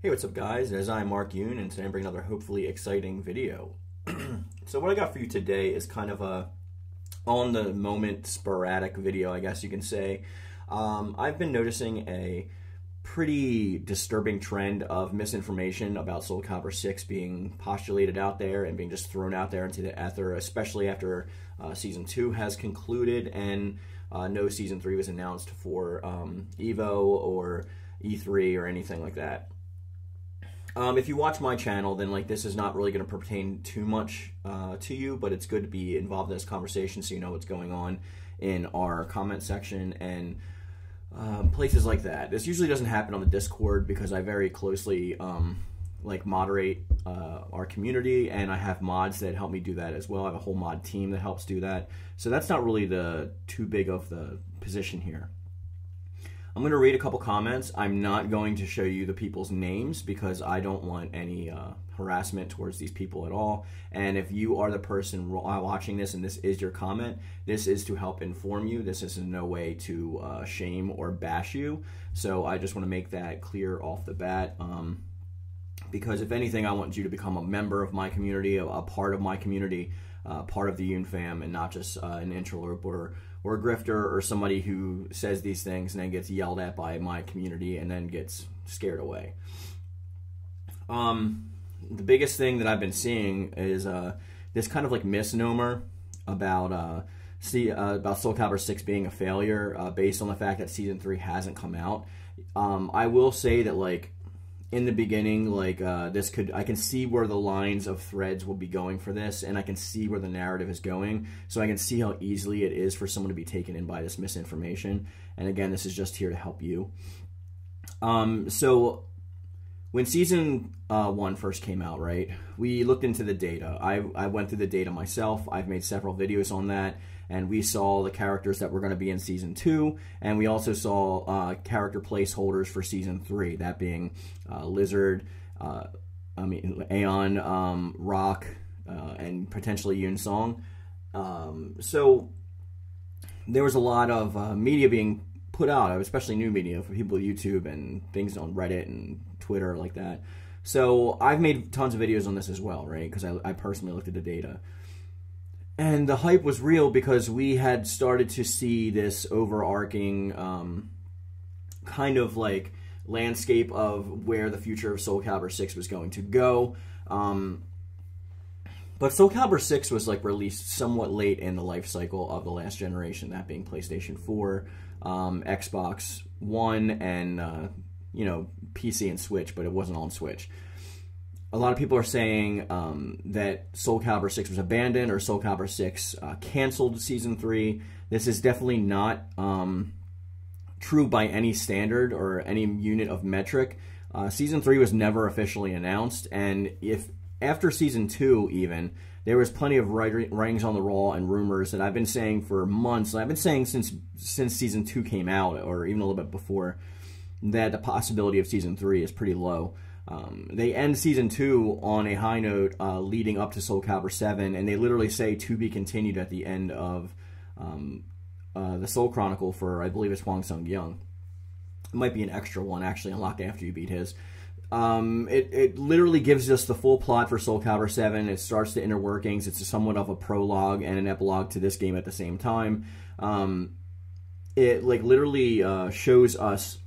Hey, what's up guys? As I'm Mark Yoon, and today I'm bringing another hopefully exciting video. So what I got for you today is kind of a on-the-moment sporadic video, I guess you can say. I've been noticing a pretty disturbing trend of misinformation about Soul Calibur 6 being postulated out there and being just thrown out there into the ether, especially after Season 2 has concluded and no Season 3 was announced for Evo or E3 or anything like that. If you watch my channel, then like this is not really going to pertain too much to you, but it's good to be involved in this conversation so you know what's going on in our comment section and places like that. This usually doesn't happen on the Discord because I very closely like moderate our community, and I have mods that help me do that as well. I have a whole mod team that helps do that, so that's not really too big of the position here. I'm going to read a couple comments. I'm not going to show you the people's names because I don't want any harassment towards these people at all. And if you are the person watching this and this is your comment, this is to help inform you. This is in no way to shame or bash you. So I just want to make that clear off the bat. Because if anything, I want you to become a member of my community, a part of my community, part of the Yoon-fam, and not just an interloper or a grifter or somebody who says these things and then gets yelled at by my community and then gets scared away. The biggest thing that I've been seeing is this kind of like misnomer about Soul Calibur 6 being a failure based on the fact that Season 3 hasn't come out. I will say that like in the beginning, like I can see where the lines of threads will be going for this, and I can see where the narrative is going, so I can see how easily it is for someone to be taken in by this misinformation. And again, this is just here to help you. So when Season 1 first came out, right, we looked into the data. I went through the data myself. I've made several videos on that, and we saw the characters that were going to be in Season 2, and we also saw character placeholders for Season 3, that being Lizard, Aeon, Rock, and potentially Yoon Song. So there was a lot of media being put out, especially new media for people on YouTube and things on Reddit and Twitter like that. So I've made tons of videos on this as well, right? Because I personally looked at the data. And the hype was real because we had started to see this overarching kind of like landscape of where the future of Soul Calibur 6 was going to go. But Soul Calibur 6 was like released somewhat late in the life cycle of the last generation, that being PlayStation 4, Xbox One, and you know, PC and Switch, but it wasn't on Switch. A lot of people are saying that Soul Calibur 6 was abandoned, or Soul Calibur 6 canceled Season 3. This is definitely not true by any standard or any unit of metric. Season 3 was never officially announced, and if after Season 2 even, there was plenty of writings on the wall and rumors that I've been saying for months, and I've been saying since Season 2 came out, or even a little bit before, that the possibility of Season 3 is pretty low. They end Season 2 on a high note leading up to Soul Calibur 7, and they literally say to be continued at the end of the Soul Chronicle for, I believe it's Hwang Sung-young. It might be an extra one, actually, unlocked after you beat his. It literally gives us the full plot for Soul Calibur 7. It starts the inner workings. It's somewhat of a prologue and an epilogue to this game at the same time. It like literally shows us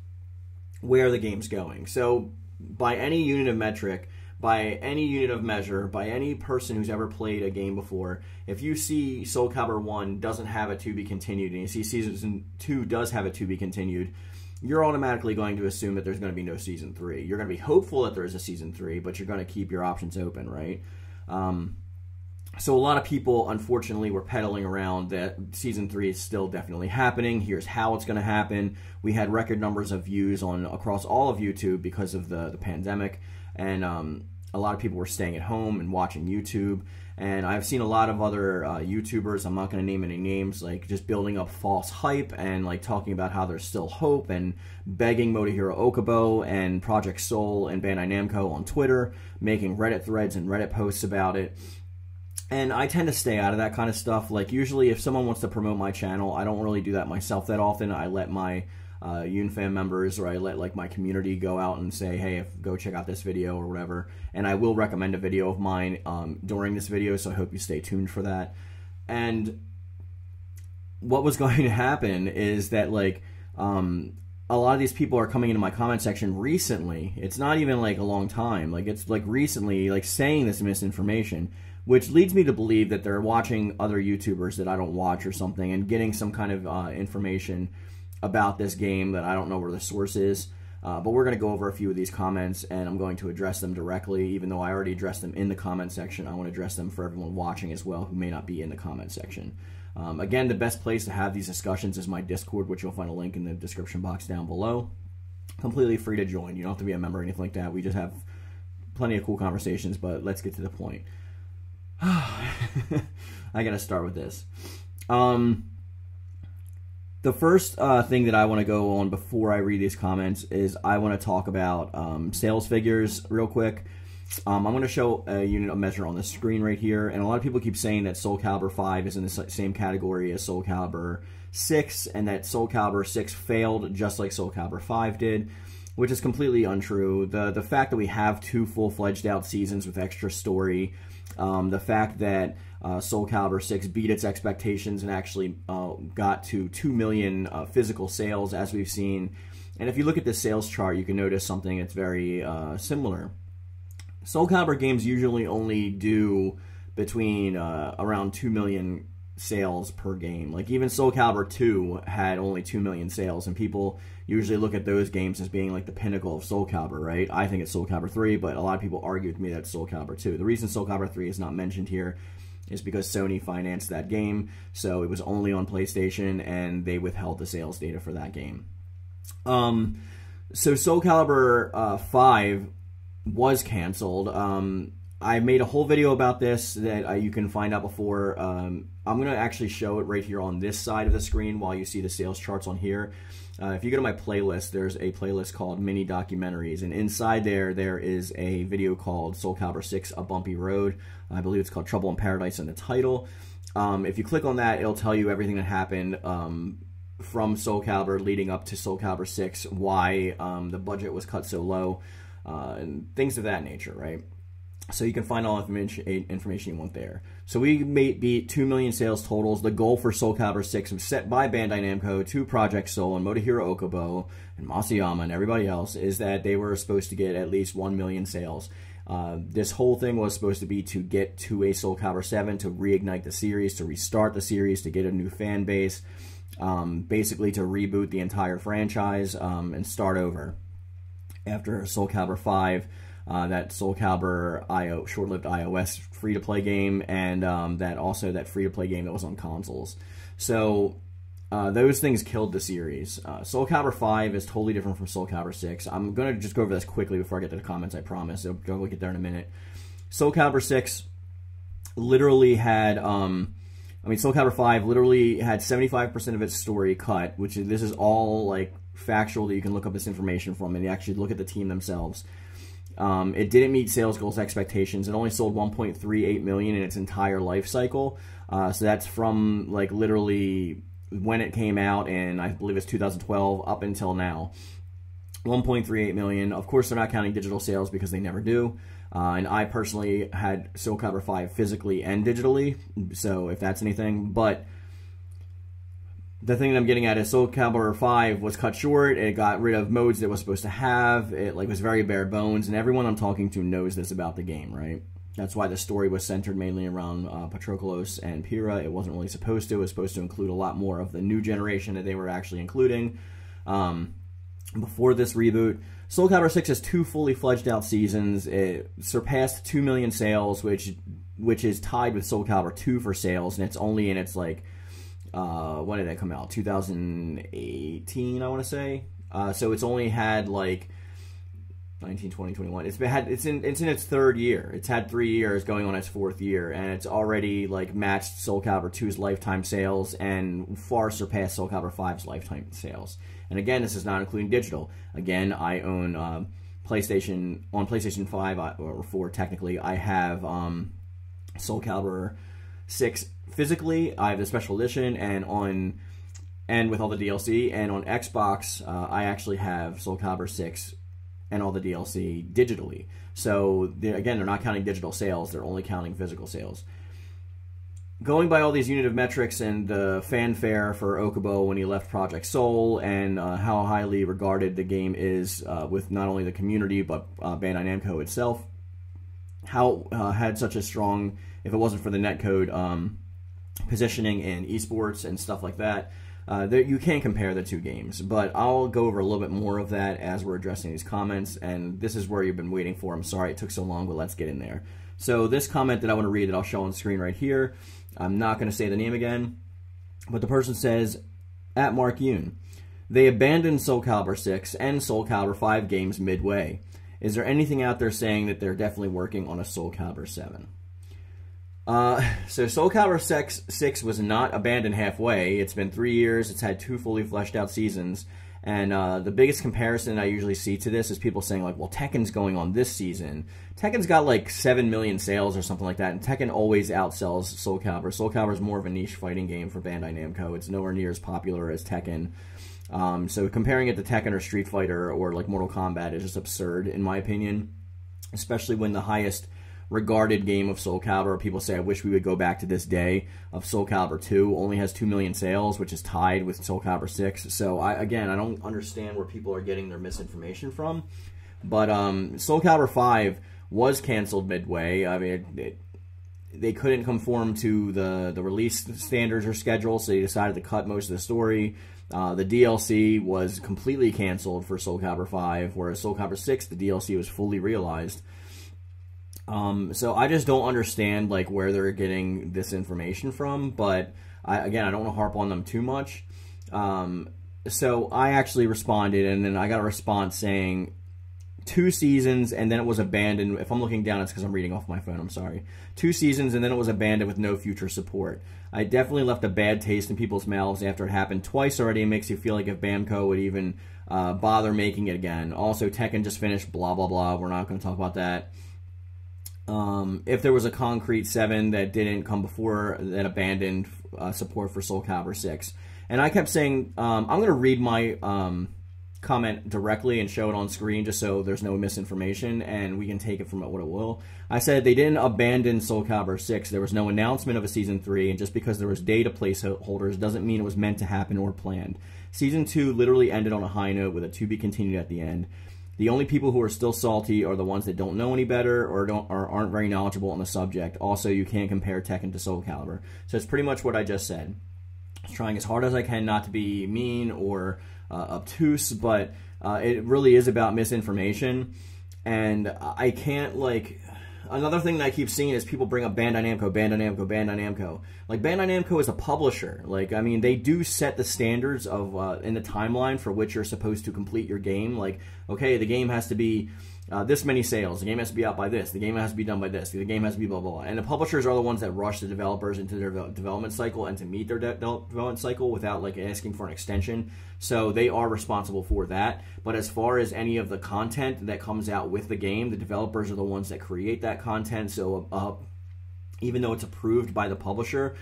where the game's going. So by any unit of metric, by any unit of measure, by any person who's ever played a game before, if you see Soul Calibur 1 doesn't have a to be continued, and you see Season 2 does have a to be continued, you're automatically going to assume that there's going to be no Season 3. You're going to be hopeful that there is a Season 3, but you're going to keep your options open, right? So a lot of people, unfortunately, were peddling around that Season 3 is still definitely happening. Here's how it's going to happen. We had record numbers of views across all of YouTube because of the pandemic. And a lot of people were staying at home and watching YouTube. And I've seen a lot of other YouTubers, I'm not going to name any names, like just building up false hype and like talking about how there's still hope and begging Motohiro Okubo and Project Soul and Bandai Namco on Twitter, making Reddit threads and Reddit posts about it. And I tend to stay out of that kind of stuff. Like usually if someone wants to promote my channel, I don't really do that myself that often. I let my Yoon-fam members, or I let like my community go out and say, hey, go check out this video or whatever. And I will recommend a video of mine during this video, so I hope you stay tuned for that. And what was going to happen is that like a lot of these people are coming into my comment section recently. It's not even like a long time. Like it's like recently, like saying this misinformation, which leads me to believe that they're watching other YouTubers that I don't watch or something and getting some kind of information about this game that I don't know where the source is. But we're going to go over a few of these comments, and I'm going to address them directly. Even though I already addressed them in the comment section, I want to address them for everyone watching as well who may not be in the comment section. Again, the best place to have these discussions is my Discord, which you'll find a link in the description box down below. Completely free to join. You don't have to be a member or anything like that. We just have plenty of cool conversations, but let's get to the point. I gotta start with this. The first thing that I want to go on before I read these comments is I want to talk about sales figures real quick. I'm going to show a unit of measure on the screen right here, and a lot of people keep saying that Soul Calibur 5 is in the same category as Soul Calibur 6, and that Soul Calibur 6 failed just like Soul Calibur 5 did, which is completely untrue. The fact that we have two full-fledged out seasons with extra story, the fact that Soul Calibur 6 beat its expectations and actually got to 2 million physical sales, as we've seen. And if you look at the sales chart, you can notice something that's very similar. Soul Calibur games usually only do between around 2 million sales per game. Like even Soul Calibur 2 had only 2 million sales, and people usually look at those games as being like the pinnacle of Soul Calibur, right? I think it's Soul Calibur 3, but a lot of people argue with me that it's Soul Calibur 2. The reason Soul Calibur 3 is not mentioned here is because Sony financed that game, so it was only on PlayStation, and they withheld the sales data for that game. So Soul Calibur 5 was canceled. I made a whole video about this that you can find out before. I'm going to actually show it right here on this side of the screen while you see the sales charts on here. If you go to my playlist, there's a playlist called Mini Documentaries, and inside there is a video called Soul Calibur 6, A Bumpy Road. I believe it's called Trouble in Paradise in the title. If you click on that, it'll tell you everything that happened from Soul Calibur leading up to Soul Calibur 6, why the budget was cut so low, and things of that nature, right? So you can find all information you want there. So we may beat 2 million sales totals. The goal for Soul Calibur 6 was set by Bandai Namco to Project Soul and Motohiro Okubo and Masayama and everybody else is that they were supposed to get at least 1 million sales. This whole thing was supposed to be to get to a Soul Calibur 7, to reignite the series, to restart the series, to get a new fan base, basically to reboot the entire franchise and start over. After Soul Calibur 5... that Soul Calibur short-lived iOS free-to-play game, and that free-to-play game that was on consoles. So those things killed the series. Soul Calibur 5 is totally different from Soul Calibur 6. I'm going to just go over this quickly before I get to the comments, I promise. We'll get there in a minute. Soul Calibur 6 literally had... Soul Calibur 5 literally had 75% of its story cut, which this is all like factual that you can look up this information from, and you actually look at the team themselves. It didn't meet sales goals expectations. It only sold 1.38 million in its entire life cycle. So that's from like literally when it came out, and I believe it's 2012 up until now. 1.38 million. Of course, they're not counting digital sales because they never do. And I personally had Soul Calibur 5 physically and digitally, so if that's anything, but. The thing that I'm getting at is Soul Calibur 5 was cut short. It got rid of modes that it was supposed to have. It like was very bare bones, and everyone I'm talking to knows this about the game, right? That's why the story was centered mainly around Patroklos and Pyrrha. It wasn't really supposed to. It was supposed to include a lot more of the new generation that they were actually including before this reboot. Soul Calibur 6 has two fully fledged out seasons. It surpassed 2 million sales, which is tied with Soul Calibur 2 for sales, and it's only in its like... when did that come out? 2018, I want to say. So it's only had like 19, 20, 21. It's in its third year. It's had 3 years, going on its fourth year, and it's already like matched Soul Calibur 2's lifetime sales and far surpassed Soul Calibur 5's lifetime sales. And again, this is not including digital. Again, I own PlayStation on PlayStation 5 or 4 technically. I have Soul Calibur 6 physically. I have the special edition, and on and with all the DLC. And on Xbox, I actually have Soul Calibur 6 and all the DLC digitally. So, again, they're not counting digital sales. They're only counting physical sales. Going by all these unit of metrics and the fanfare for Okubo when he left Project Soul, and how highly regarded the game is with not only the community but Bandai Namco itself, how had such a strong, if it wasn't for the netcode, positioning in esports and stuff like that, you can't compare the two games. But I'll go over a little bit more of that as we're addressing these comments, and this is where you've been waiting for. I'm sorry it took so long, but let's get in there. So this comment that I want to read that I'll show on screen right here, I'm not going to say the name again, but the person says, at Mark Yoon, they abandoned Soul Calibur 6 and Soul Calibur 5 games midway. Is there anything out there saying that they're definitely working on a Soul Calibur 7? So Soul Calibur 6 was not abandoned halfway. It's been 3 years. It's had 2 fully fleshed out seasons. And the biggest comparison I usually see to this is people saying, like, well, Tekken's going on this season. Tekken's got, like, 7 million sales or something like that, and Tekken always outsells Soul Calibur. Soul Calibur's more of a niche fighting game for Bandai Namco. It's nowhere near as popular as Tekken. So comparing it to Tekken or Street Fighter or, like, Mortal Kombat is just absurd, in my opinion, especially when the highest regarded game of Soul Calibur, people say, I wish we would go back to this day, of Soul Calibur 2, only has 2 million sales, which is tied with Soul Calibur 6. So, I don't understand where people are getting their misinformation from. But Soul Calibur 5 was canceled midway. I mean, they couldn't conform to the release standards or schedule, so they decided to cut most of the story. The DLC was completely canceled for Soul Calibur 5, whereas Soul Calibur 6, the DLC was fully realized. So I just don't understand, like, where they're getting this information from, but I don't want to harp on them too much. So I actually responded, and then I got a response saying 2 seasons and then it was abandoned. If I'm looking down, it's because I'm reading off my phone, I'm sorry. 2 seasons and then it was abandoned with no future support. I definitely left a bad taste in people's mouths after it happened twice already. It makes you feel like if Namco would even bother making it again. Also, Tekken just finished, blah, blah, blah. We're not going to talk about that. If there was a concrete 7 that didn't come before, that abandoned support for Soul Calibur 6. And I kept saying, I'm going to read my comment directly and show it on screen just so there's no misinformation and we can take it from what it will. I said they didn't abandon Soul Calibur 6. There was no announcement of a Season 3, and just because there was data placeholders doesn't mean it was meant to happen or planned. Season 2 literally ended on a high note with a to-be-continued at the end. The only people who are still salty are the ones that don't know any better or aren't very knowledgeable on the subject. Also, you can't compare Tekken to Soul Calibur. So it's pretty much what I just said. I was trying as hard as I can not to be mean or obtuse, but it really is about misinformation. And I can't, like... Another thing that I keep seeing is people bring up Bandai Namco, Bandai Namco, Bandai Namco. Like, Bandai Namco is a publisher. Like, I mean, they do set the standards of in the timeline for which you're supposed to complete your game. Like, okay, the game has to be this many sales. The game has to be out by this. The game has to be done by this. The game has to be blah, blah, blah. And the publishers are the ones that rush the developers into their development cycle and to meet their development cycle without, like, asking for an extension. So they are responsible for that. But as far as any of the content that comes out with the game, the developers are the ones that create that content. So even though it's approved by the publisher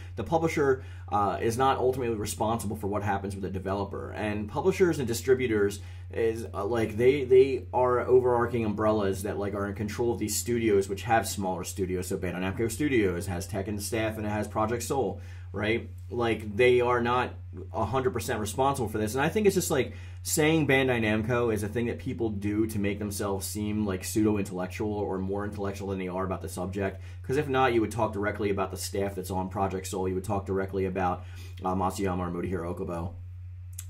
is not ultimately responsible for what happens with the developer. And publishers and distributors is like they are overarching umbrellas that like are in control of these studios, which have smaller studios. So Bandai Namco Studios has Tekken staff and it has Project Soul, right? Like they are not 100% responsible for this. And I think it's just like saying Bandai Namco is a thing that people do to make themselves seem like pseudo-intellectual or more intellectual than they are about the subject. Because if not, you would talk directly about the staff that's on Project Soul. You would talk directly about Matsuyama or Motohiro Okubo.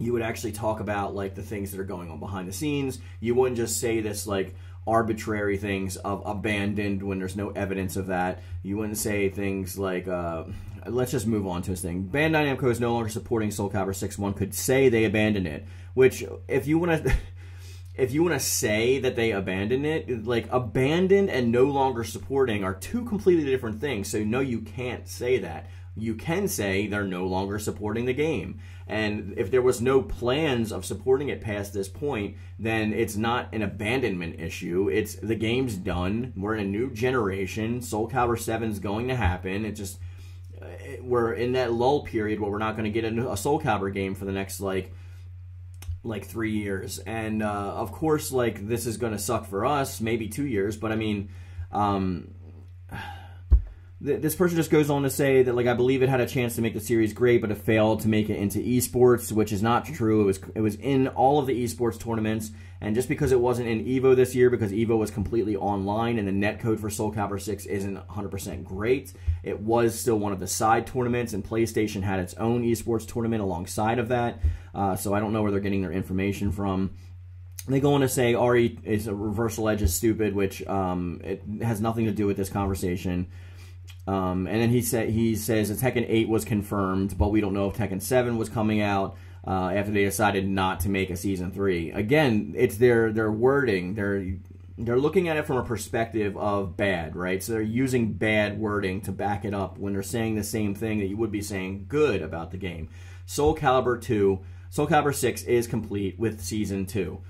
You would actually talk about like the things that are going on behind the scenes. You wouldn't just say this like arbitrary things of abandoned when there's no evidence of that. You wouldn't say things like, let's just move on to this thing. Bandai Namco is no longer supporting Soul Calibur 6. One could say they abandoned it, which if you want to say that they abandoned it, like abandoned and no longer supporting are two completely different things. So no, you can't say that. You can say they're no longer supporting the game. And if there was no plans of supporting it past this point, then it's not an abandonment issue. It's the game's done. We're in a new generation. Soul Calibur 7's going to happen. It just we're in that lull period where we're not going to get a Soul Calibur game for the next, like 3 years. And, of course, like, this is going to suck for us, maybe 2 years, but, I mean, this person just goes on to say that, like, I believe it had a chance to make the series great, but it failed to make it into esports, which is not true. It was in all of the esports tournaments, and just because it wasn't in Evo this year, because Evo was completely online, and the netcode for Soul Calibur 6 isn't 100% great, it was still one of the side tournaments, and PlayStation had its own esports tournament alongside of that, so I don't know where they're getting their information from. They go on to say RE is a reversal edge is stupid, which it has nothing to do with this conversation. And then he says that Tekken 8 was confirmed, but we don't know if Tekken 7 was coming out after they decided not to make a Season 3. Again, it's their wording. They're looking at it from a perspective of bad, right? So they're using bad wording to back it up when they're saying the same thing that you would be saying good about the game. Soul Calibur 2, Soul Calibur 6 is complete with Season 2.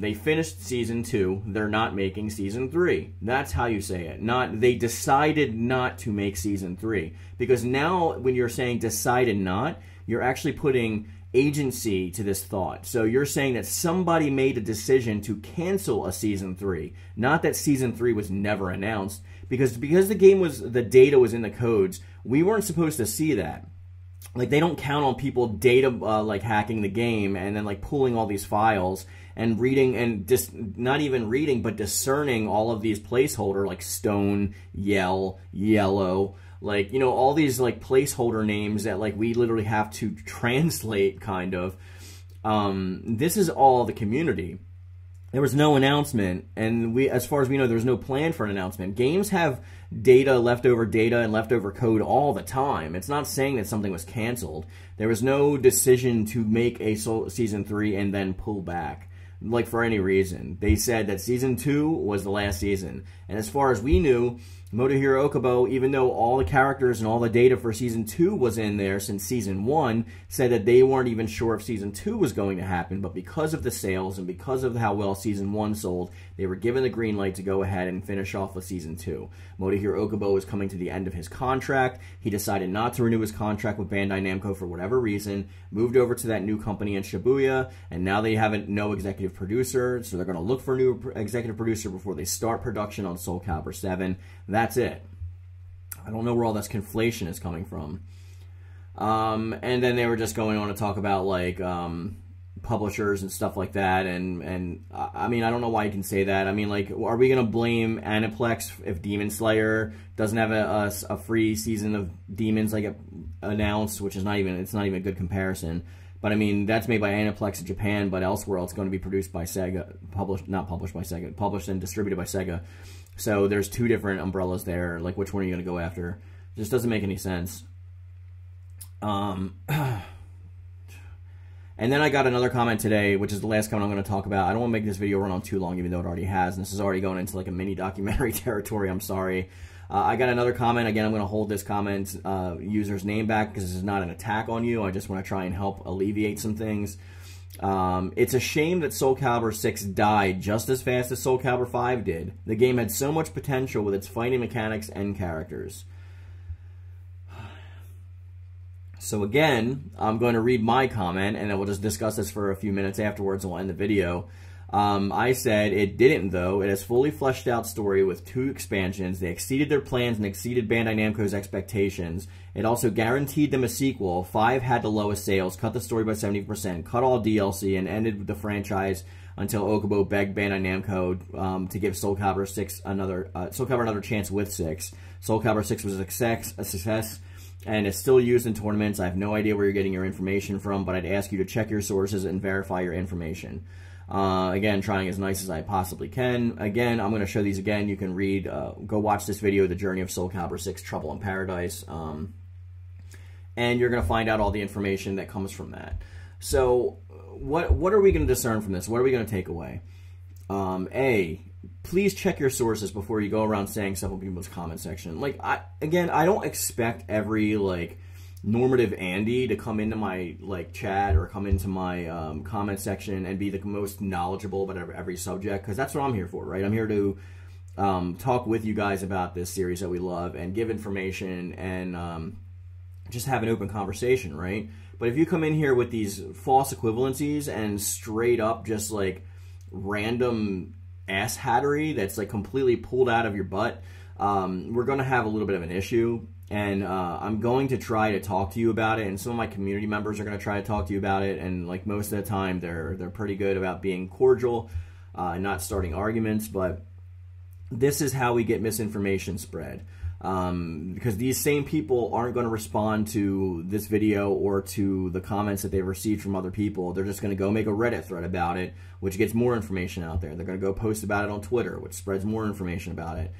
They finished Season 2. They're not making Season 3. That's how you say it. Not they decided not to make Season 3. Because now when you're saying decided not, you're actually putting agency to this thought. So you're saying that somebody made a decision to cancel a Season 3. Not that Season 3 was never announced. Because the game was, the data was in the codes, we weren't supposed to see that. Like, they don't count on people data, like, hacking the game and then, like, pulling all these files and reading and just not even reading but discerning all of these placeholder, like, stone, yell, yellow, like, you know, all these, like, placeholder names that, like, we literally have to translate, kind of. This is all the community. There was no announcement, and we, as far as we know, there was no plan for an announcement. Games have data, and leftover code all the time. It's not saying that something was canceled. There was no decision to make a Season 3 and then pull back, like, for any reason. They said that Season 2 was the last season. And as far as we knew, Motohiro Okubo, even though all the characters and all the data for Season 2 was in there since Season 1, said that they weren't even sure if Season 2 was going to happen, but because of the sales and because of how well Season 1 sold, they were given the green light to go ahead and finish off with Season 2. Motohiro Okubo was coming to the end of his contract. He decided not to renew his contract with Bandai Namco for whatever reason, moved over to that new company in Shibuya, and now they have no executive producer, so they're going to look for a new executive producer before they start production on Soul Calibur 7. That's it. I don't know where all this conflation is coming from. And then they were just going on to talk about, like, publishers and stuff like that. And I mean, I don't know why you can say that. I mean, like, are we going to blame Aniplex if Demon Slayer doesn't have a free season of Demons, like, announced, which is not even, it's not even a good comparison. But, I mean, that's made by Aniplex in Japan, but elsewhere it's going to be produced by Sega, published and distributed by Sega. So there's two different umbrellas there. Like, which one are you going to go after? It just doesn't make any sense. And then I got another comment today, which is the last comment I'm going to talk about. I don't want to make this video run on too long, even though it already has. And this is already going into, like, a mini-documentary territory. I'm sorry. I got another comment. Again, I'm going to hold this comment user's name back because this is not an attack on you. I just want to try and help alleviate some things. It's a shame that Soul Calibur 6 died just as fast as Soul Calibur 5 did. The game had so much potential with its fighting mechanics and characters. So again, I'm going to read my comment, and then we'll just discuss this for a few minutes afterwards, and we'll end the video. I said, it didn't though. It has fully fleshed out story with 2 expansions. They exceeded their plans and exceeded Bandai Namco's expectations. It also guaranteed them a sequel. 5 had the lowest sales, cut the story by 70%, cut all DLC, and ended the franchise until Okubo begged Bandai Namco to give Soul Calibur 6 another chance with 6. Soul Calibur 6 was a success. And it's still used in tournaments. I have no idea where you're getting your information from, but I'd ask you to check your sources and verify your information. Again, trying as nice as I possibly can. Again, I'm going to show these again. You can read, go watch this video, The Journey of Soul Calibur 6, Trouble in Paradise. And you're going to find out all the information that comes from that. So what are we going to discern from this? What are we going to take away? A, please check your sources before you go around saying stuff in people's comment section. Like, I don't expect every, like, normative Andy to come into my, like, chat or come into my comment section and be the most knowledgeable about every subject, because that's what I'm here for, right? I'm here to talk with you guys about this series that we love and give information and just have an open conversation, right? But if you come in here with these false equivalencies and straight up just like random ass hattery that's like completely pulled out of your butt, we're going to have a little bit of an issue. And I'm going to try to talk to you about it, and some of my community members are going to try to talk to you about it, and like most of the time they're pretty good about being cordial and not starting arguments. But this is how we get misinformation spread, because these same people aren't going to respond to this video or to the comments that they've received from other people. They're just going to go make a Reddit thread about it, which gets more information out there. They're going to go post about it on Twitter, which spreads more information about it.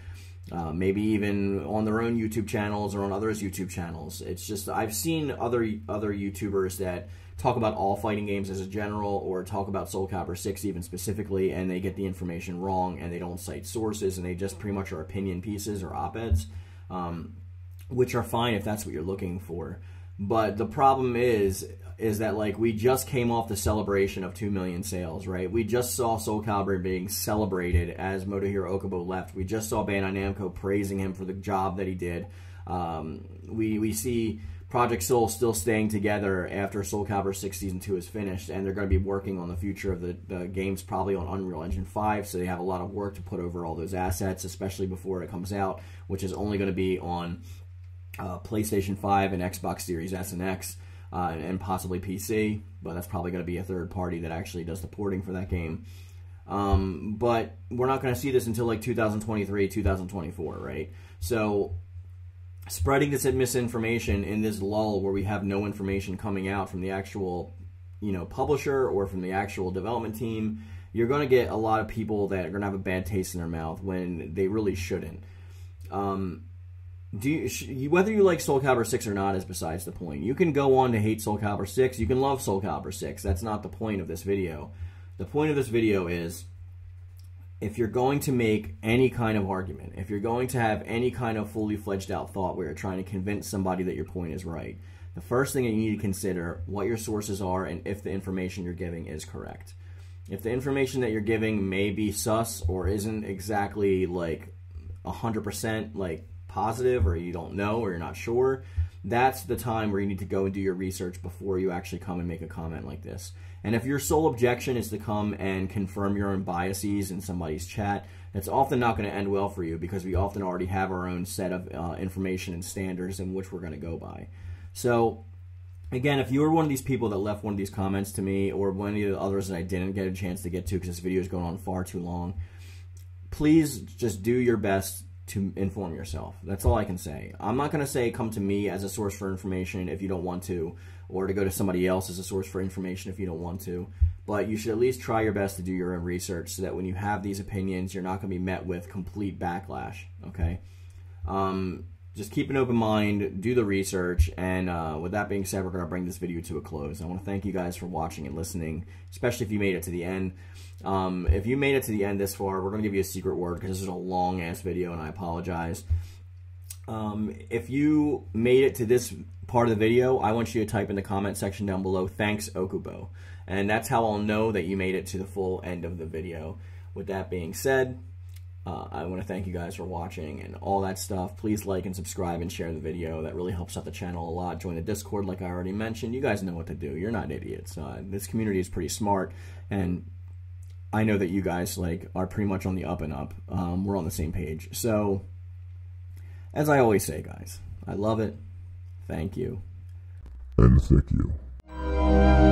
Maybe even on their own YouTube channels or on others' YouTube channels. It's just, I've seen other YouTubers that talk about all fighting games as a general, or talk about Soul Calibur 6 even specifically, and they get the information wrong, and they don't cite sources, and they just pretty much are opinion pieces or op-eds, which are fine if that's what you're looking for. But the problem is that like we just came off the celebration of 2 million sales, right? We just saw Soul Calibur being celebrated as Motohiro Okubo left. We just saw Bandai Namco praising him for the job that he did. We see Project Soul still staying together after Soul Calibur 6 Season 2 is finished, and they're going to be working on the future of the games probably on Unreal Engine 5, so they have a lot of work to put over all those assets, especially before it comes out, which is only going to be on PlayStation 5 and Xbox Series S and X. And possibly PC, but that's probably going to be a third party that actually does the porting for that game. But we're not going to see this until like 2023, 2024, right? So spreading this misinformation in this lull where we have no information coming out from the actual, you know, publisher or from the actual development team, you're going to get a lot of people that are going to have a bad taste in their mouth when they really shouldn't. Whether you like Soul Calibur 6 or not is besides the point. You can go on to hate Soul Calibur 6. You can love Soul Calibur 6. That's not the point of this video. The point of this video is, if you're going to make any kind of argument, if you're going to have any kind of fully fledged out thought where you're trying to convince somebody that your point is right, the first thing that you need to consider what your sources are and if the information you're giving is correct. If the information that you're giving may be sus or isn't exactly like 100% like positive, or you don't know, or you're not sure, that's the time where you need to go and do your research before you actually come and make a comment like this. And if your sole objection is to come and confirm your own biases in somebody's chat, that's often not going to end well for you, because we often already have our own set of information and standards in which we're going to go by. So again, if you were one of these people that left one of these comments to me, or one of the others that I didn't get a chance to get to because this video is going on far too long, please just do your best to inform yourself. That's all I can say. I'm not going to say come to me as a source for information if you don't want to, or to go to somebody else as a source for information if you don't want to, but you should at least try your best to do your own research so that when you have these opinions, you're not going to be met with complete backlash, okay? Just keep an open mind, do the research, and with that being said, we're going to bring this video to a close. I want to thank you guys for watching and listening, especially if you made it to the end. If you made it to the end this far, we're going to give you a secret word, because this is a long-ass video, and I apologize. If you made it to this part of the video, I want you to type in the comment section down below, "Thanks, Okubo." And that's how I'll know that you made it to the full end of the video. With that being said, I want to thank you guys for watching and all that stuff. Please like and subscribe and share the video. That really helps out the channel a lot. Join the Discord, like I already mentioned. You guys know what to do. You're not idiots. This community is pretty smart, and I know that you guys like are pretty much on the up and up. We're on the same page. So, as I always say, guys, I love it. Thank you. And thank you.